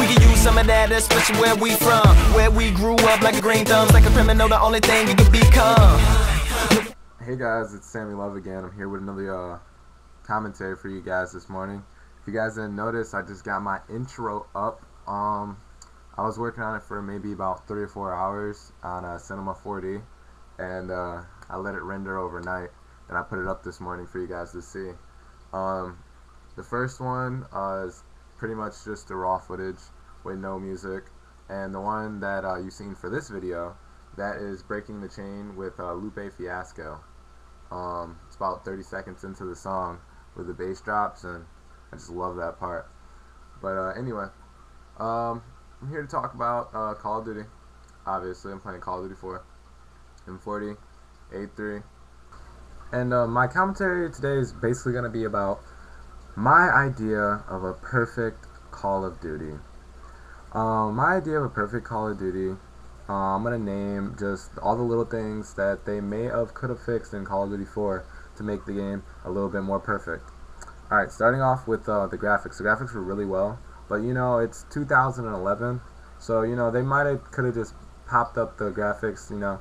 We can use some of that especially where we from, where we grew up like a green thumbs, like a criminal, the only thing you can become. Hey guys, it's Sammy Love again. I'm here with another commentary for you guys this morning. If you guys didn't notice, I just got my intro up. I was working on it for maybe about 3 or 4 hours on Cinema 4D, and I let it render overnight, and I put it up this morning for you guys to see. The first one is pretty much just the raw footage with no music, and the one that you've seen for this video, that is Breaking the Chain with Lupe Fiasco. It's about 30 seconds into the song with the bass drops, and I just love that part. But anyway, I'm here to talk about Call of Duty. Obviously, I'm playing Call of Duty 4, M40 A3, and my commentary today is basically going to be about my idea of a perfect Call of Duty. My idea of a perfect Call of Duty, I'm going to name just all the little things that they may have could have fixed in Call of Duty 4 to make the game a little bit more perfect. Alright, starting off with the graphics. The graphics were really well, but you know, it's 2011, so you know, they could have just popped up the graphics, you know,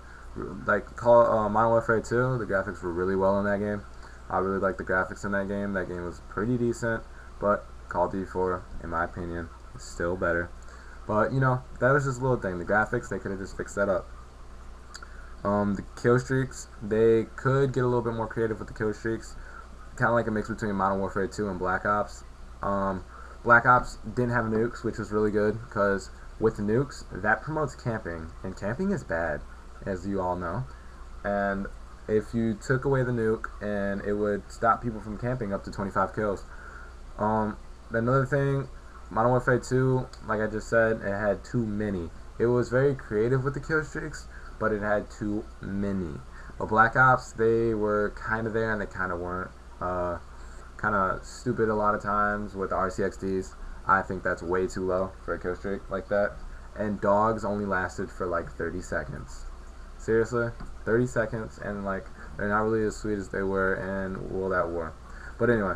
like Modern Warfare 2, the graphics were really well in that game. I really liked the graphics in that game. That game was pretty decent, but Call of Duty 4, in my opinion, is still better. But, you know, that was just a little thing. The graphics, they could have just fixed that up. The kill streaks, they could get a little bit more creative with the kill streaks. Kind of like a mix between Modern Warfare 2 and Black Ops. Black Ops didn't have nukes, which was really good, because with the nukes, that promotes camping. And camping is bad, as you all know. And if you took away the nuke, and it would stop people from camping up to 25 kills. Another thing, Modern Warfare 2, like I just said, it had too many. It was very creative with the kill streaks, but it had too many. But Black Ops, they were kind of there and they kind of weren't. Kind of stupid a lot of times with the RCXDs. I think that's way too low for a kill streak like that. And dogs only lasted for like 30 seconds. Seriously, 30 seconds, and like they're not really as sweet as they were in World at War. But anyway.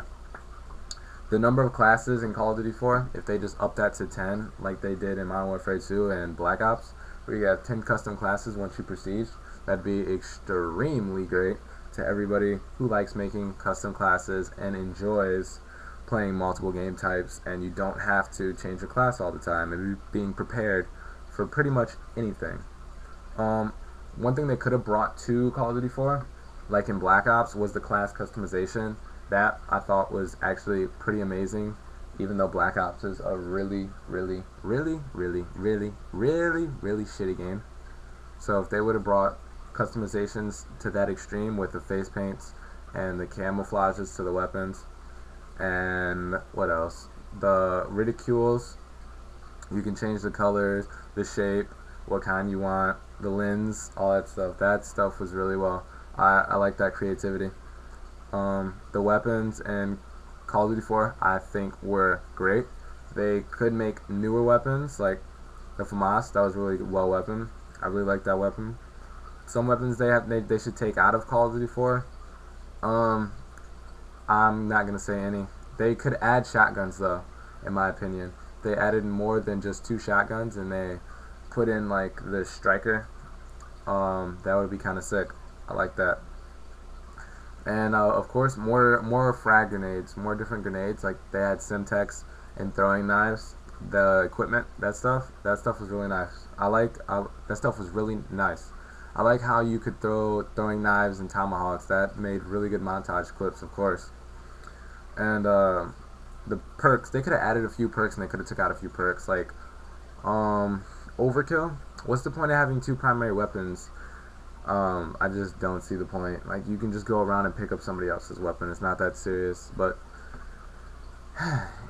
The number of classes in Call of Duty 4, if they just up that to 10, like they did in Modern Warfare 2 and Black Ops, where you have 10 custom classes once you prestige, that'd be extremely great to everybody who likes making custom classes and enjoys playing multiple game types, and you don't have to change your class all the time, and being prepared for pretty much anything. One thing they could have brought to Call of Duty 4, like in Black Ops, was the class customization. That I thought was actually pretty amazing, even though Black Ops is a really shitty game. So if they would have brought customizations to that extreme with the face paints and the camouflages to the weapons, and what else? The ridicules, you can change the colors, the shape, what kind you want, the lens, all that stuff. That stuff was really well. I like that creativity. The weapons in Call of Duty 4 I think were great. They could make newer weapons like the FAMAS. That was a really well weapon. I really like that weapon. Some weapons they should take out of Call of Duty 4. I'm not gonna say any. They could add shotguns though, in my opinion. They added more than just 2 shotguns, and they put in like the striker. That would be kinda sick. I like that. And of course, more frag grenades, more different grenades. Like they had Semtex and throwing knives, the equipment, that stuff was really nice. That stuff was really nice. I like how you could throw throwing knives and tomahawks. That made really good montage clips, of course. And the perks, they could have added a few perks, and they could have took out a few perks, like overkill. What's the point of having 2 primary weapons? I just don't see the point. Like, you can just go around and pick up somebody else's weapon. It's not that serious. But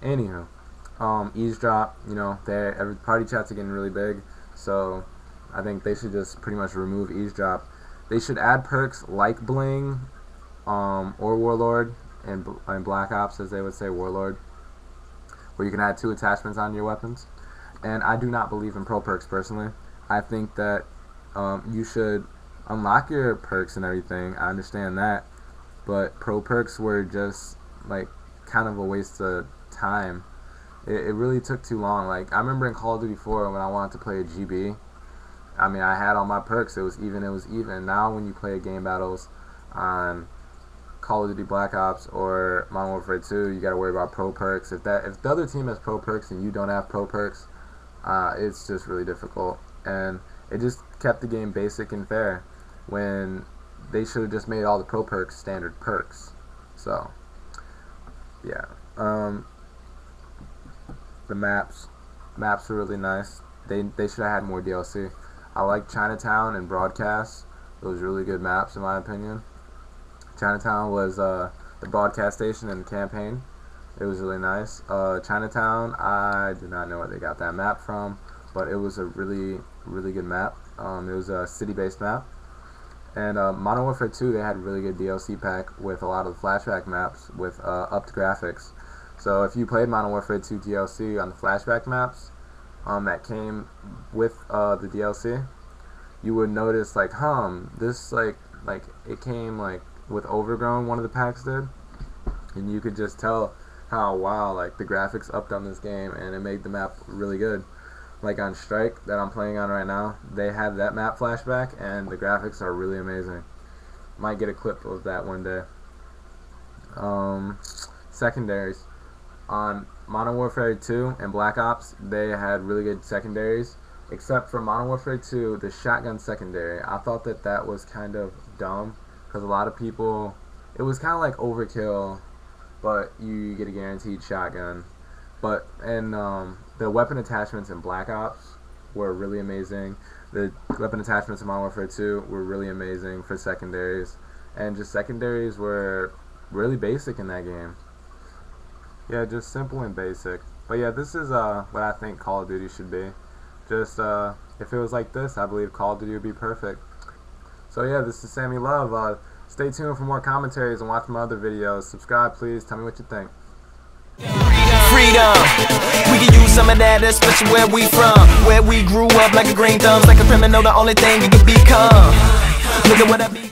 anywho, eavesdrop, you know, party chats are getting really big, so I think they should just pretty much remove eavesdrop. They should add perks like Bling, or Warlord, and Black Ops, as they would say, Warlord, where you can add 2 attachments on your weapons. And I do not believe in pro perks personally. I think that you should unlock your perks and everything. I understand that, but pro perks were just like kind of a waste of time it really took too long. Like, I remember in Call of Duty 4 when I wanted to play a GB, I mean, I had all my perks. It was even. Now when you play Game Battles on Call of Duty Black Ops or Modern Warfare 2, you got to worry about pro perks. If the other team has pro perks and you don't have pro perks, it's just really difficult. And it just kept the game basic and fair when they should have just made all the pro perks standard perks. So, yeah. The maps are really nice. They should have had more DLC. I like Chinatown and Broadcast. Those are really good maps in my opinion. Chinatown was the broadcast station in the campaign. It was really nice. Chinatown, I do not know where they got that map from, but it was a really, really good map. It was a city-based map. And Modern Warfare 2, they had a really good DLC pack with a lot of the flashback maps with upped graphics. So if you played Modern Warfare 2 DLC on the flashback maps, that came with the DLC, you would notice like, this like it came like with Overgrown, one of the packs did, and you could just tell how wow, like the graphics upped on this game and it made the map really good. Like on Strike that I'm playing on right now, they had that map flashback and the graphics are really amazing. Might get a clip of that one day. Secondaries on Modern Warfare 2 and Black Ops, they had really good secondaries, except for Modern Warfare 2, the shotgun secondary. I thought that that was kind of dumb, because a lot of people, it was kind of like overkill, but you get a guaranteed shotgun. But, and the weapon attachments in Black Ops were really amazing. The weapon attachments in Modern Warfare 2 were really amazing for secondaries, and just secondaries were really basic in that game. Yeah, just simple and basic. But yeah, this is what I think Call of Duty should be. Just if it was like this, I believe Call of Duty would be perfect. So yeah, this is Sammy Love. Stay tuned for more commentaries and watch my other videos. Subscribe, please. Tell me what you think. Freedom. We can use some of that, especially where we from. Where we grew up like a green thumbs, like a criminal, the only thing you could become. Look at what I be.